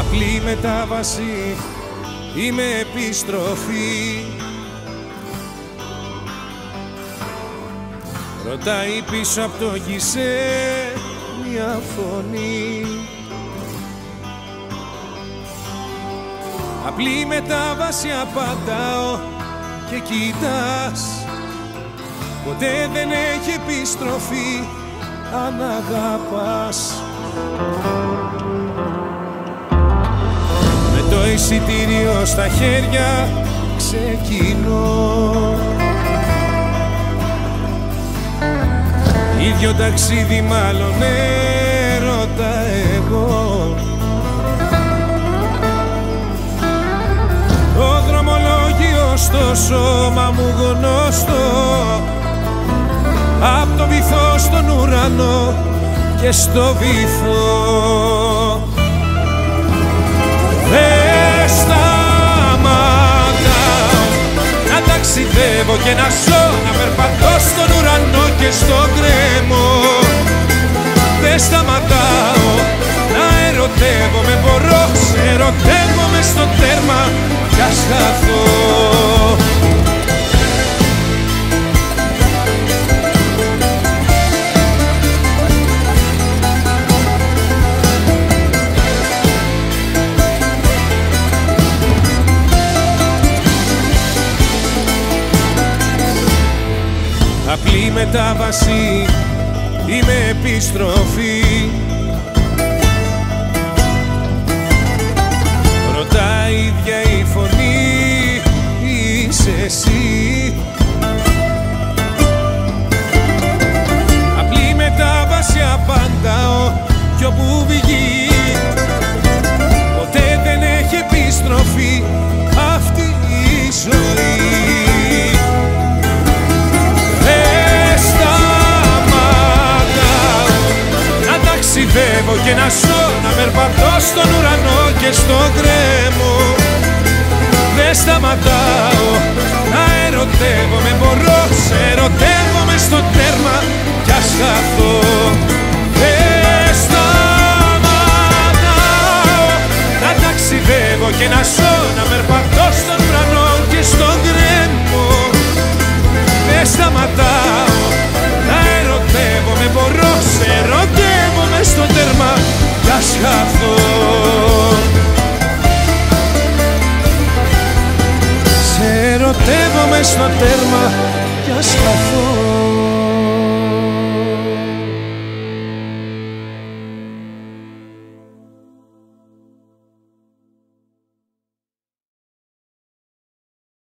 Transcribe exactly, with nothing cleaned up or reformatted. απλή μετάβαση ή με επιστροφή. Ρωτάει πίσω από το γκισέ μια φωνή. Απλή μετάβαση απαντάω και κοιτάς, ποτέ δεν έχει επιστροφή αν αγαπάς. Με το εισιτήριο στα χέρια ξεκινώ, ίδιο ταξίδι μάλλον έρωτα εγώ. Το δρομολόγιο στο σώμα μου γνωστό, απ' το βυθό στον ουρανό και στο βυθό. Δεν σταματάω να ταξιδεύω και να ζω, να περπατώ στον ουρανό και στο κρέμο. Δεν σταματάω να ερωτεύω, με μπορώ, σε ερωτεύω με στο τέρμα κι ας χαθώ. Απλή μετάβαση ή με επιστροφή. Ρωτάει η ίδια η φωνή, είσαι εσύ. Απλή μετάβαση απαντάω κι όπου βγει, ποτέ δεν έχει επιστροφή αυτή η ζωή. Και να ζω, να περπατώ στον ουρανό και στο κρέμο. Δεν σταματάω να ερωτεύω, με μπορώ, σε ερωτεύω με στο τέρμα κι ας χαθώ. Δεν σταματάω να ταξιδεύω και να ζω, να περπατώ στον ουρανό και στο κρέμο. Δεν σταματάω να ερωτεύω, με μπορώ, σε ερωτεύω στο τέρμα κι ας χαθώ. Σε ερωτεύομαι στο τέρμα κι ας χαθώ.